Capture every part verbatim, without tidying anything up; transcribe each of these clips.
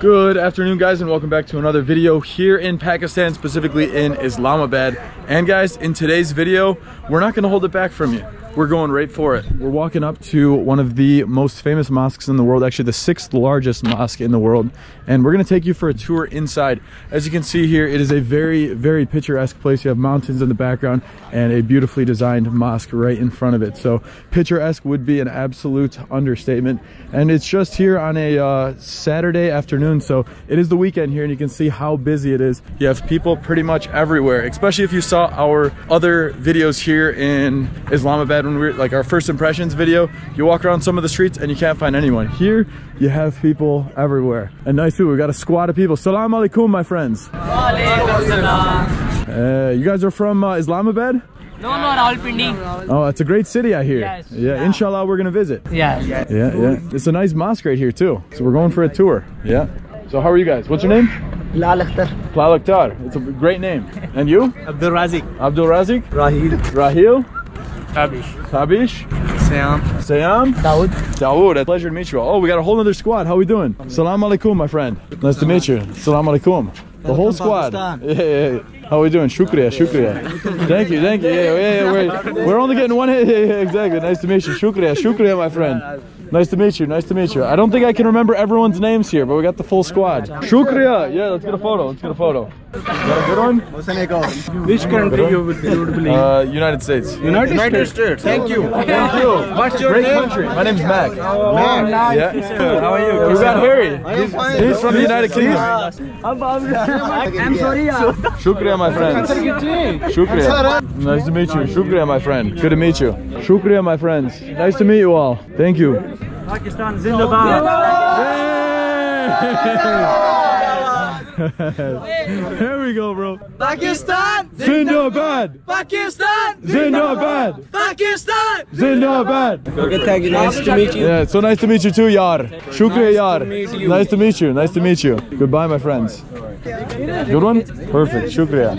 Good afternoon guys, and welcome back to another video here in Pakistan, specifically in Islamabad. And guys, in today's video, we're not gonna hold it back from you. We're going right for it. We're walking up to one of the most famous mosques in the world, actually the sixth largest mosque in the world. And we're gonna take you for a tour inside. As you can see here, it is a very, very picturesque place. You have mountains in the background and a beautifully designed mosque right in front of it. So picturesque would be an absolute understatement. And it's just here on a uh, Saturday afternoon. So it is the weekend here, and you can see how busy it is. You have people pretty much everywhere, especially if you saw our other videos here in Islamabad when we were like our first impressions video. You walk around some of the streets and you can't find anyone. Here you have people everywhere, and nice people. We got a squad of people. Salaam alaikum, my friends. Uh, you guys are from uh, Islamabad? No, no, Rawalpindi. Oh, it's a great city, I hear. Yes. Yeah, yeah, inshallah, we're gonna visit. Yeah. Yeah, yeah. It's a nice mosque right here, too. So we're going for a tour. Yeah. So how are you guys? What's your name? Laalakhtar. Laalakhtar. It's a great name. And you? Abdul Razzaq. Abdul Razzaq. Rahil. Rahil. Tabish. Tabish. Sayam. Sayam. Dawood. Dawood. A pleasure to meet you all. Oh, we got a whole other squad. How are we doing? Salaam alaikum, my friend. Nice to meet you. Salaam alaikum. The whole squad. Yeah, yeah, yeah. How are we doing? Shukriya, shukriya. Thank you, thank you. Yeah, yeah, yeah. We're, we're only getting one hit. Yeah, yeah, exactly. Nice to meet you. Shukriya, shukriya, my friend. Nice to meet you, nice to meet you. I don't think I can remember everyone's names here, but we got the full squad. Shukriya. Yeah, let's get a photo, let's get a photo. You got a good one? Which country you would believe? Uh, United States. United, United States. States. Thank you. Thank you. What's your Great name? Country. My name's Mac. Oh, Mac. Yeah. How are you? We got Harry. He's, he's from the United Kingdom. I'm sorry. Shukriya, my friend. Shukriya. Nice to meet you. Shukriya, my friend. Good to meet you. Shukriya, my friends. Nice to meet you all. Thank you. Pakistan Zindabad. Here we go, bro. Pakistan Zindabad. Pakistan Zindabad. Pakistan Zindabad. Okay, thank you. Nice to meet you. Yeah, it's so nice to meet you too, Yar. Shukriya, Yar. Nice to meet you. Nice to meet you. Goodbye, my friends. Good one? Perfect. Shukriya.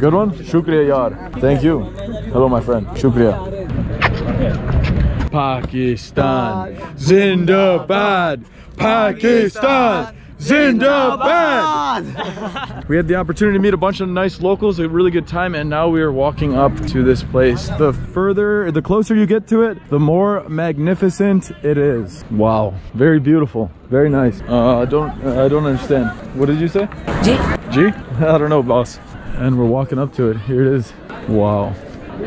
Good one? Shukriya, Yar. Thank you. Hello, my friend. Shukriya. Pakistan Zindabad. Pakistan Zindabad! We had the opportunity to meet a bunch of nice locals, a really good time, and now we are walking up to this place. The further, the closer you get to it, the more magnificent it is. Wow, very beautiful, very nice. Uh, I don't, uh, I don't understand. What did you say? G. G? I don't know, boss. And we're walking up to it. Here it is. Wow.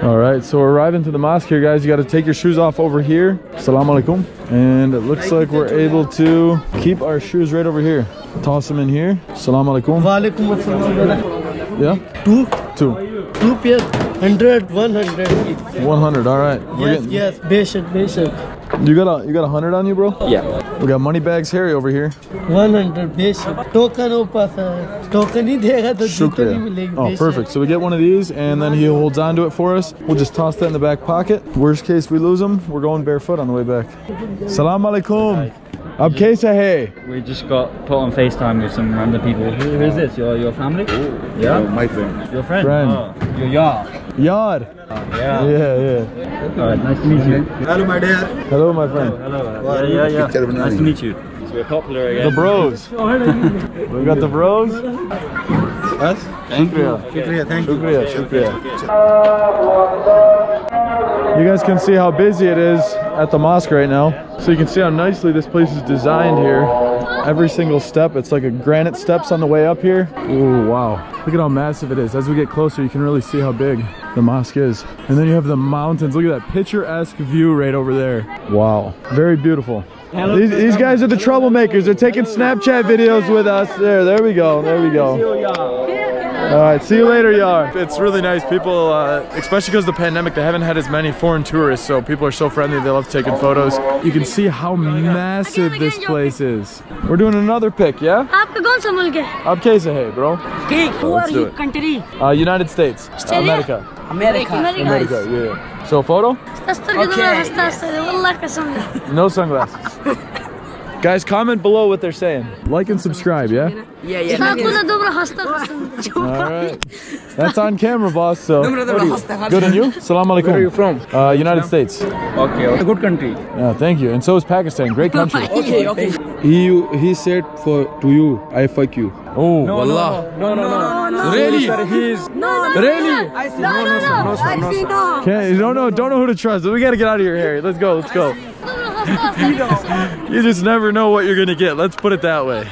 All right, so we're arriving to the mosque here, guys. You got to take your shoes off over here. Salaam alaikum. And it looks like we're able to keep our shoes right over here. Toss them in here. Salaam alaikum. Wa alaikum assalam. Yeah? Two. Two. Two pairs. Hundred. One hundred. One hundred. All right. We're yes, getting... yes. Beshak, beshak. You got a, you got a hundred on you, bro? Yeah. We got money bags Harry over here. One hundred. Beshak. Token opasa. Shukriya. Oh, perfect. So we get one of these, and then he holds on to it for us. We'll just toss that in the back pocket. Worst case we lose them, we're going barefoot on the way back. Salaam alaikum. Ab kaisa hai? We just got put on FaceTime with some random people. Who is this? Your your family? Yeah, my friend. Your friend? Friend. Oh, your yard. Yard. Yeah. Yeah, yeah. All right, nice to meet you. Hello, my dear. Hello, my friend. Hello. hello. Yeah, yeah, yeah. Nice to meet you. We're popular again. The bros. We got the bros. Us? Thank you. Shukriya. Thank you. Shukriya. Shukriya. You guys can see how busy it is at the mosque right now. So you can see how nicely this place is designed here. Every single step, it's like a granite steps on the way up here. Ooh, wow. Look at how massive it is. As we get closer, you can really see how big the mosque is. And then you have the mountains. Look at that picturesque view right over there. Wow. Very beautiful. These, these guys are the troublemakers. They're taking Snapchat videos with us. There, there we go. There we go. All right, see you later, Yar. It's really nice. People, uh, especially because of the pandemic, they haven't had as many foreign tourists, so people are so friendly. They love taking photos. You can see how massive this place is. We're doing another pic, yeah? Ab kaisa hai, bro? Let's do it. Uh, United States. America. America. America, yeah. So, photo? Okay. No sunglasses. Guys, comment below what they're saying. Like and subscribe, yeah? Yeah, yeah. Alright. That's on camera, boss. So good on you? Salam alaikum. Where are you from? Uh, United States. Okay, okay. Good country. Yeah, thank you. And so is Pakistan. Great country. Okay, okay. He, he said for to you, I fuck you. Oh, no, wallah. No, no, no, no. Really? Really? I see. No, no, no. I see no. Okay, don't know, don't know who to trust. We gotta get out of here, Harry. Let's go, let's go. You just never know what you're gonna get. Let's put it that way.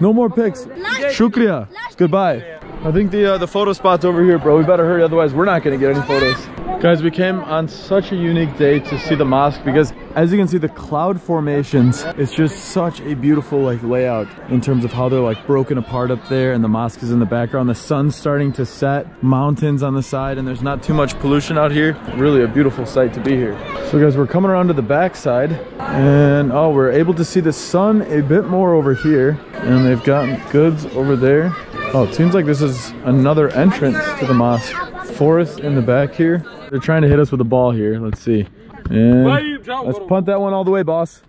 No more pics. Shukriya. Goodbye. I think the uh, the photo spot's over here, bro. We better hurry, otherwise we're not gonna get any photos. Guys, we came on such a unique day to see the mosque because, as you can see, the cloud formations. It's just such a beautiful like layout in terms of how they're like broken apart up there, and the mosque is in the background. The sun's starting to set, mountains on the side, and there's not too much pollution out here. Really a beautiful sight to be here. So guys, we're coming around to the back side, and oh, we're able to see the sun a bit more over here, and they've got goods over there. Oh, it seems like this is another entrance to the mosque. Forest in the back here. They're trying to hit us with a ball here. Let's see. And let's punt that one all the way, boss.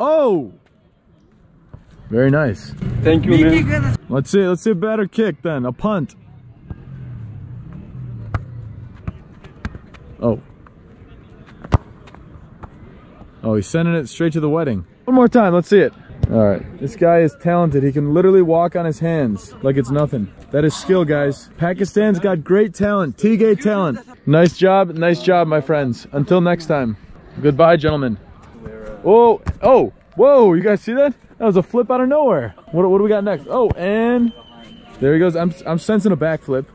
Oh! Very nice. Thank you, man. Let's see. Let's see a better kick then. A punt. Oh. Oh, he's sending it straight to the wedding. One more time. Let's see it. All right, this guy is talented. He can literally walk on his hands like it's nothing. That is skill, guys. Pakistan's got great talent, Tigay talent. Nice job, nice job, my friends. Until next time. Goodbye, gentlemen. Whoa, oh, whoa, you guys see that? That was a flip out of nowhere. What, what do we got next? Oh, and there he goes. I'm, I'm sensing a backflip.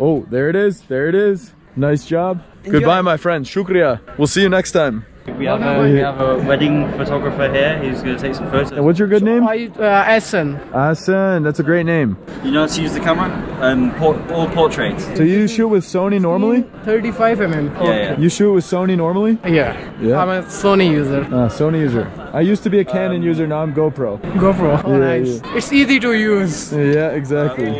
Oh, there it is, there it is. Nice job. Enjoy. Goodbye, my friends. Shukriya. We'll see you next time. We have, a, we have a wedding photographer here. He's going to take some photos. And what's your good name? Uh, Asen. Asen, that's a great name. You know how to use the camera? Um, por all portraits. So you shoot with Sony normally? thirty-five millimeter. Yeah, yeah. You shoot with Sony normally? Yeah. Yeah. I'm a Sony user. Ah, Sony user. I used to be a Canon um, user, now I'm GoPro. GoPro, oh, yeah, nice. Yeah. It's easy to use. Yeah, exactly.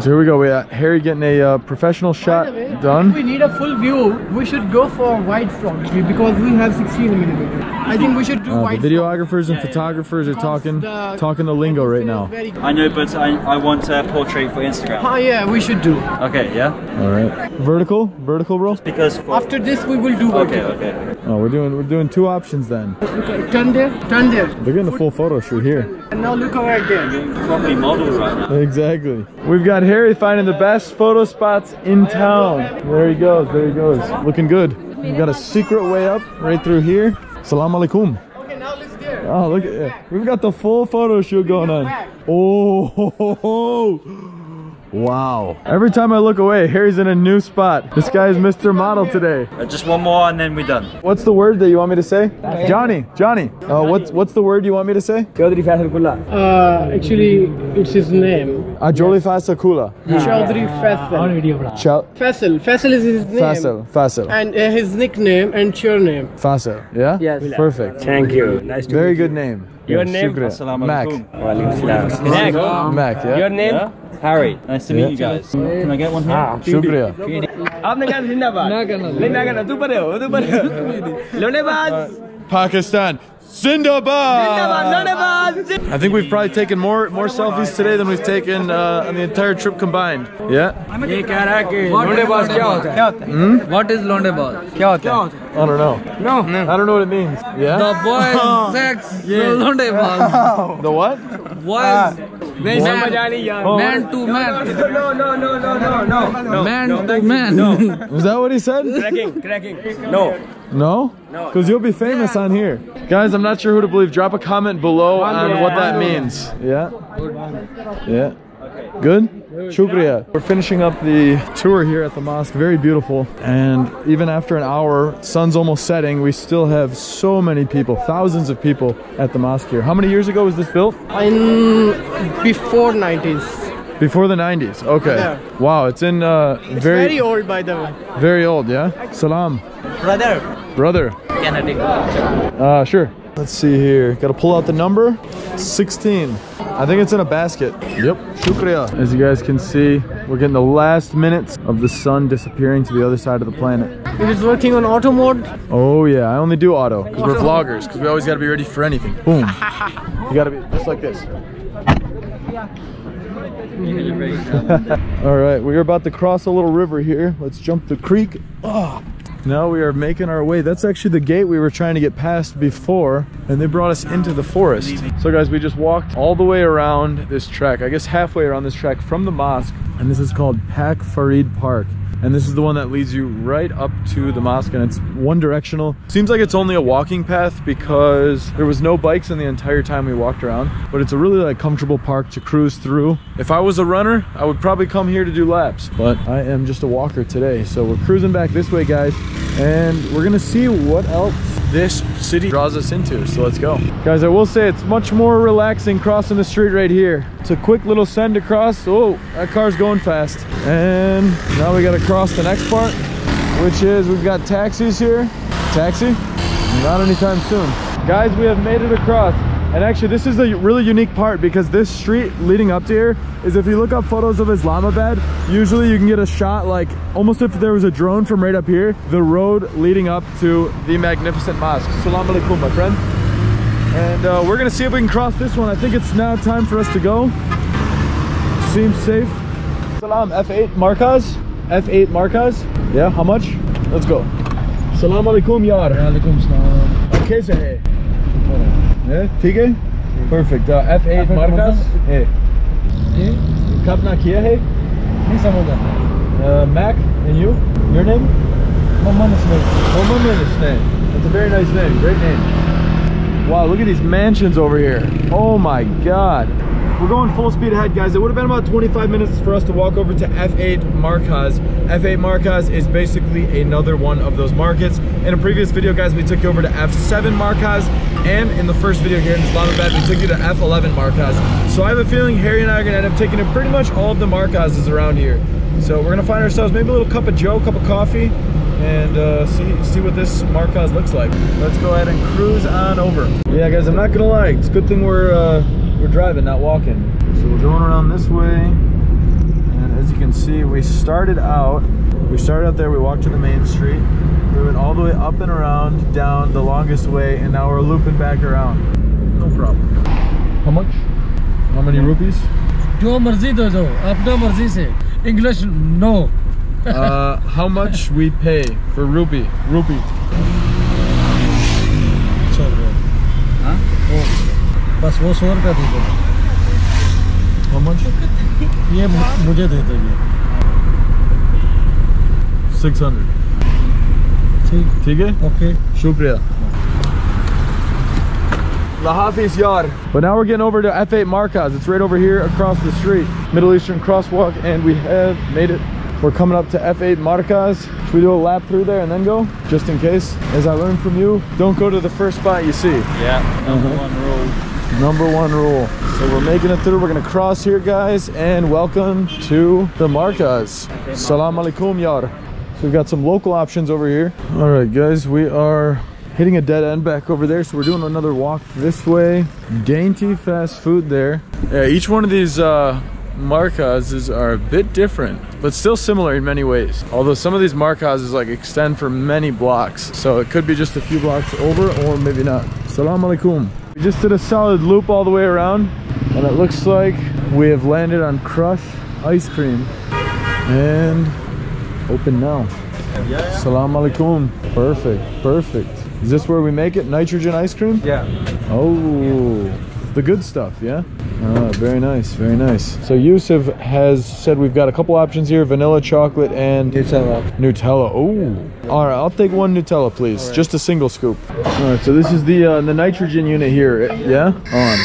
So here we go. We got Harry getting a uh, professional shot By the way, done. If we need a full view, we should go for a wide front view because we have sixteen millimeter. I think we should do uh, wide. The videographers front. and yeah, photographers yeah. are talking the, talking the lingo right now. I know, but I, I want a portrait for Instagram. Oh, uh, yeah, we should do. Okay, yeah. All right. Vertical, vertical, bro. Because for after this we will do. Okay, vertical. okay, okay. Oh, we're doing we're doing two options then. Okay, turn there. Turn there. They're getting a full photo shoot here. And now look over there. You're probably model right now. Exactly. We've got Harry finding the best photo spots in town. There he goes. There he goes. Looking good. We've got a secret way up right through here. Salam alaikum. Okay, now let's do it. Oh, look at it. We've got the full photo shoot going on. Oh, ho, ho, ho. Wow. Every time I look away, Harry's in a new spot. This guy is Mister Model today. Just one more and then we're done. What's the word that you want me to say? Johnny, Johnny. Uh, what's what's the word you want me to say? Chaudhry Faisal Kula. Uh, actually, it's his name. Chaudhry Faisal Kula. Chaudhry Faisal. Faisal. Faisal is his name. Faisal. Faisal. And uh, his nickname and your name. Faisal. Yeah? Yes. Perfect. Thank you. Nice to meet you. Very good name. Your name? Assalamu alaikum. Mac. Mac, yeah? Your name? Yeah? Harry. Nice to yeah. meet you guys. Can I get one here? Ah, Shukriya. uh, Pakistan. Zindabad! I think we've probably taken more more selfies today than we've taken uh, on the entire trip combined. Yeah? Hmm? What is Londebad? I don't know. No, no. I don't know what it means. Yeah? The boys sex yeah. Londebad. The what? Boys. Man, man to man. No, no, no, no, no, no, no. Man to man. Was that what he said? Cracking, cracking. No. No? No. Because you'll be famous on here. Guys, I'm not sure who to believe. Drop a comment below on what that means. Yeah? Yeah. Good? Shukriya. We're finishing up the tour here at the mosque. Very beautiful. And even after an hour, sun's almost setting, we still have so many people, thousands of people at the mosque here. How many years ago was this built? In before nineties. Before the nineties, okay. Yeah. Wow, it's in uh, it's very, very old by the way. Very old, yeah? Salam. Brother. Brother. Can I take a picture? Uh, sure. Let's see here. Gotta pull out the number. sixteen. I think it's in a basket. Yep. Shukriya. As you guys can see, we're getting the last minutes of the sun disappearing to the other side of the planet. It is working on auto mode. Oh yeah, I only do auto because we're vloggers, because we always gotta be ready for anything. Boom. You gotta be just like this. All right, we are about to cross a little river here. Let's jump the creek. Oh. Now we are making our way. That's actually the gate we were trying to get past before, and they brought us into the forest. So guys, we just walked all the way around this track, I guess halfway around this track from the mosque, and this is called Pak Farid Park. And this is the one that leads you right up to the mosque, and it's one directional. Seems like it's only a walking path because there was no bikes in the entire time we walked around, but it's a really like comfortable park to cruise through. If I was a runner, I would probably come here to do laps, but I am just a walker today. So we're cruising back this way, guys, and we're gonna see what else this city draws us into. So let's go. Guys, I will say it's much more relaxing crossing the street right here. It's a quick little send across. Oh, that car's going fast. And now we gotta across the next part, which is we've got taxis here. Taxi? Not anytime soon. Guys, we have made it across. And actually, this is a really unique part because this street leading up to here is, if you look up photos of Islamabad, usually you can get a shot like almost if there was a drone from right up here, the road leading up to the magnificent mosque. Salam alaikum, my friend. And uh, we're gonna see if we can cross this one. I think it's now time for us to go. Seems safe. Salam, F eight Markaz. F eight Markaz? Yeah, how much? Let's go. Salam alaikum, yaar. Alaikum salam. Aap kaise hai? Yeah, theek hai? Perfect. Uh, F eight, F eight Markaz? Hey. Hey? Kab na kiya hai? Nahi samjha. Uh, Mac, and you? Your name? Mohammed Ismail. Mohammed Ismail. That's a very nice name. Great name. Wow, look at these mansions over here. Oh my god. We're going full speed ahead, guys. It would have been about twenty-five minutes for us to walk over to F eight Markaz. F eight Markaz is basically another one of those markets. In a previous video, guys, we took you over to F seven Markaz, and in the first video here in Islamabad, we took you to F eleven Markaz. So I have a feeling Harry and I are gonna end up taking in pretty much all of the Markazes around here. So we're gonna find ourselves maybe a little cup of joe, cup of coffee, and uh, see, see what this Markaz looks like. Let's go ahead and cruise on over. Yeah, guys, I'm not gonna lie, it's a good thing we're uh, We're driving, not walking. So we're going around this way, and as you can see, we started out, we started out there, we walked to the main street, we went all the way up and around, down the longest way, and now we're looping back around. No problem. How much? How many rupees? Jo marzi do do, apna marzi se. English, no. uh, how much we pay for rupee? Rupee. Huh? Oh. बस वो सौ रुपया दे दो। ये मुझे दे दो ये। six hundred। ठीक ठीक है? Okay। शुक्रिया। Lahafis yar. But now we're getting over to F eight Markaz. It's right over here across the street, Middle Eastern crosswalk, and we have made it. We're coming up to F eight Markaz. Should we do a lap through there and then go? Just in case. As I learned from you, don't go to the first spot you see. Yeah. Number uh-huh. one rule. Number one rule. So we're making it through. We're gonna cross here, guys, and welcome to the Markaz. Salam alaikum, yar. So we've got some local options over here. All right, guys, we are hitting a dead end back over there, so we're doing another walk this way. Dainty fast food there. Yeah, each one of these uh, Markazes are a bit different, but still similar in many ways. Although some of these Markazes like extend for many blocks, so it could be just a few blocks over, or maybe not. Salam alaikum. We just did a solid loop all the way around, and it looks like we have landed on Crush ice cream. And open now. Yeah, yeah. Salam alaikum. Perfect, perfect. Is this where we make it? Nitrogen ice cream? Yeah. Oh, yeah. The good stuff, yeah? Ah, very nice, very nice. So Yusuf has said we've got a couple options here, vanilla, chocolate, and Nutella. Nutella. Oh, all right. I'll take one Nutella, please. Right. Just a single scoop. All right. So this is the uh, the nitrogen unit here. Yeah. On.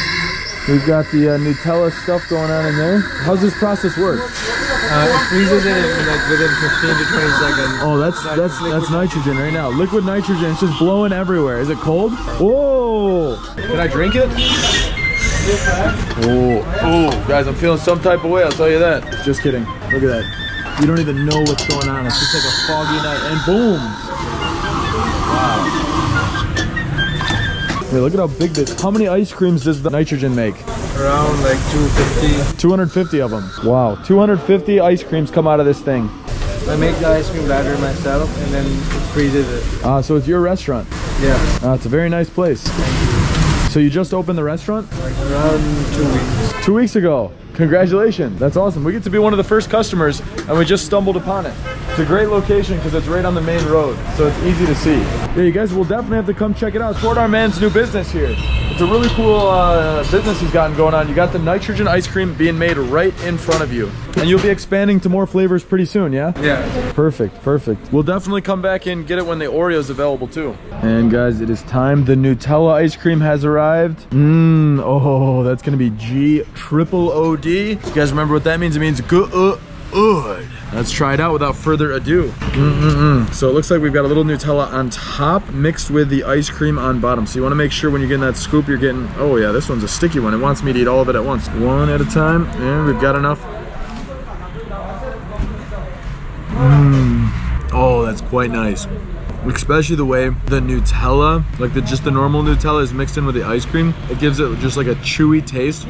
We've got the uh, Nutella stuff going on in there. How's this process work? Uh, it freezes it in like within fifteen to twenty seconds. Oh, that's so that's that's nitrogen right now. Liquid nitrogen. It's just blowing everywhere. Is it cold? Whoa! Can I drink it? Oh, oh, guys, I'm feeling some type of way, I'll tell you that. Just kidding. Look at that. You don't even know what's going on. It's just like a foggy night, and boom. Wow. Wait, look at how big this. How many ice creams does the nitrogen make? Around like two fifty. two hundred fifty of them. Wow, two hundred fifty ice creams come out of this thing. I make the ice cream batter myself and then freezes it. Ah, uh, so it's your restaurant? Yeah. Uh, it's a very nice place. So you just opened the restaurant? Like around two weeks. Two weeks ago. Congratulations. That's awesome. We get to be one of the first customers and we just stumbled upon it. It's a great location because it's right on the main road, so it's easy to see. Yeah, you guys will definitely have to come check it out. Support our man's new business here. It's a really cool uh, business he's gotten going on. You got the nitrogen ice cream being made right in front of you. And you'll be expanding to more flavors pretty soon, yeah? Yeah. Perfect, perfect. We'll definitely come back and get it when the Oreo's available too. And guys, it is time. The Nutella ice cream has arrived. Mmm, oh, that's gonna be G triple O D. You guys remember what that means? It means good. Good. Let's try it out without further ado. Mm-mm-mm. So it looks like we've got a little Nutella on top mixed with the ice cream on bottom. So you want to make sure when you're getting that scoop, you're getting, oh yeah, this one's a sticky one. It wants me to eat all of it at once. One at a time, and we've got enough. Mm. Oh, that's quite nice. Especially the way the Nutella, like the just the normal Nutella is mixed in with the ice cream. It gives it just like a chewy taste.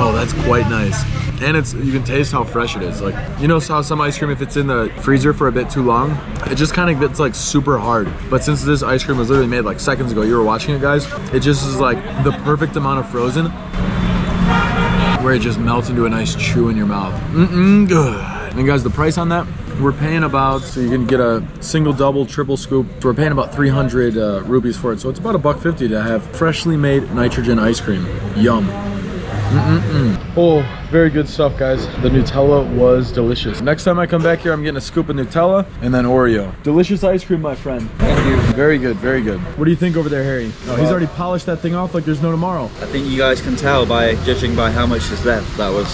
Oh, that's quite nice. And it's, you can taste how fresh it is. Like, you know how some ice cream, if it's in the freezer for a bit too long, it just kind of gets like super hard. But since this ice cream was literally made like seconds ago, you were watching it, guys, it just is like the perfect amount of frozen where it just melts into a nice chew in your mouth. Mm-mm, good. And guys, the price on that, we're paying about, so you can get a single, double, triple scoop. We're paying about three hundred uh, rupees for it. So it's about a buck fifty to have freshly made nitrogen ice cream. Yum. Mm-mm-mm. Oh, very good stuff, guys. The Nutella was delicious. Next time I come back here, I'm getting a scoop of Nutella and then Oreo. Delicious ice cream, my friend. Thank you. Very good, very good. What do you think over there, Harry? Oh, he's already polished that thing off like there's no tomorrow. I think you guys can tell by judging by how much is left. That was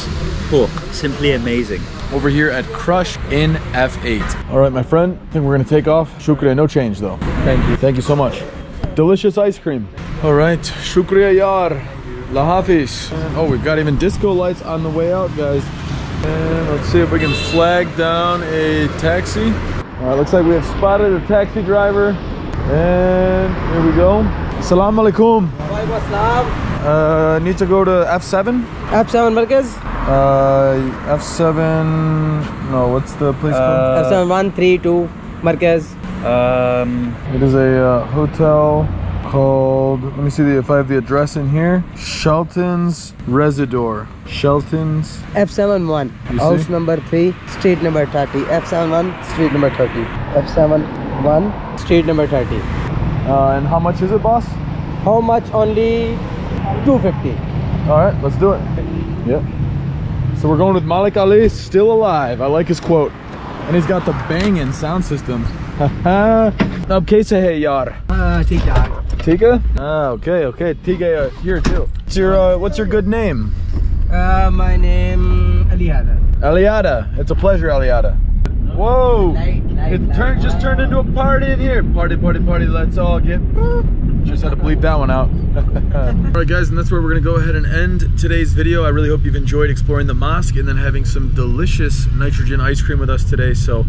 cool. Simply amazing. Over here at Crush in F eight. All right, my friend, I think we're gonna take off. Shukriya, no change though. Thank you. Thank you so much. Delicious ice cream. All right, shukriya yaar. La Hafiz. Oh, we've got even disco lights on the way out, guys. And let's see if we can flag down a taxi. All right, looks like we have spotted a taxi driver. And here we go. Assalamu alaikum. Uh, need to go to F seven? F seven Markaz? Uh, F seven... No, what's the place uh, called? F seven one three two Markaz. Um, it is a uh, hotel called, let me see the, if I have the address in here, Shelton's Residor. Shelton's F seventy-one, house number three, street number thirty. F seventy-one, street number thirty. F seventy-one, street number thirty. Uh, and how much is it, boss? How much? Only two fifty. All right, let's do it. Yep. So we're going with Malik Ali, still alive. I like his quote. And he's got the banging sound system. Haha. Ab kaise hai yaar? Ah, theek yaar. Tika? Ah, okay, okay. Tika here too. What's your, uh, what's your good name? Uh, my name, Aliada. Aliada. It's a pleasure, Aliada. Whoa! Light, light, it turned, just turned into a party in here. Party, party, party. Let's all get... Just had to bleep that one out. Alright guys, and that's where we're going to go ahead and end today's video. I really hope you've enjoyed exploring the mosque and then having some delicious nitrogen ice cream with us today. So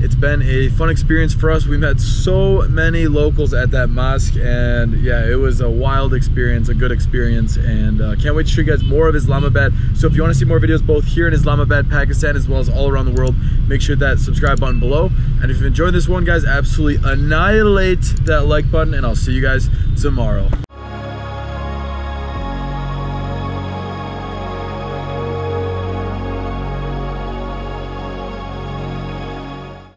it's been a fun experience for us. We met so many locals at that mosque, and yeah, it was a wild experience, a good experience, and uh, can't wait to show you guys more of Islamabad. So if you want to see more videos both here in Islamabad, Pakistan, as well as all around the world, make sure that subscribe button below. And if you've enjoyed this one, guys, absolutely annihilate that like button, and I'll see you guys tomorrow.